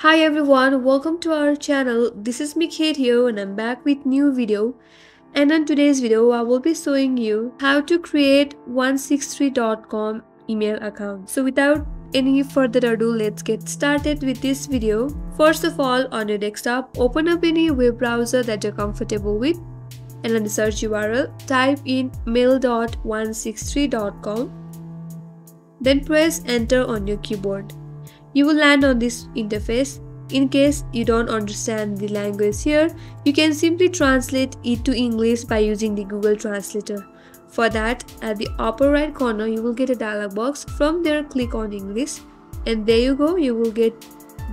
Hi everyone, welcome to our channel. This is Mikate here and I'm back with new video. And on today's video, I will be showing you how to create 163.com email account. So without any further ado, let's get started with this video. First of all, on your desktop, open up any web browser that you're comfortable with. And on the search URL, type in mail.163.com. Then press enter on your keyboard. You will land on this interface. In case you don't understand the language here, you can simply translate it to English by using the Google Translator. For that, at the upper right corner, you will get a dialog box. From there, click on English. And there you go, you will get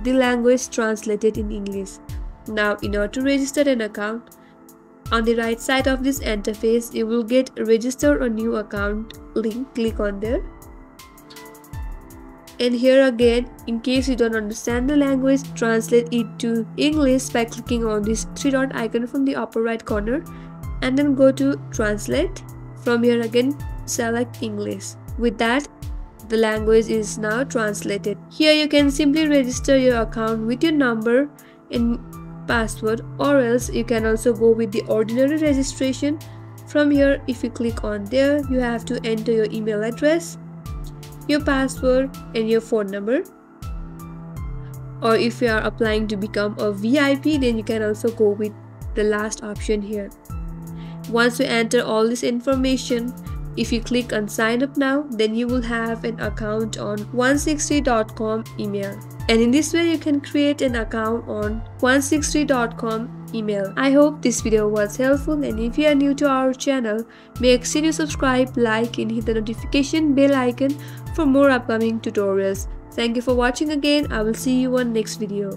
the language translated in English. Now, in order to register an account, on the right side of this interface, you will get register a new account link. Click on there. And here again, in case you don't understand the language, translate it to English by clicking on this three-dot icon from the upper right corner and then go to Translate. From here again, select English. With that, the language is now translated. Here you can simply register your account with your number and password, or else you can also go with the ordinary registration. From here, if you click on there, you have to enter your email address, your password and your phone number. Or if you are applying to become a VIP, then you can also go with the last option here. Once you enter all this information, if you click on sign up now, then you will have an account on 163.com email. And in this way, you can create an account on 163.com email. I hope this video was helpful, and if you are new to our channel, make sure you subscribe, like and hit the notification bell icon for more upcoming tutorials. Thank you for watching again. I will see you on next video.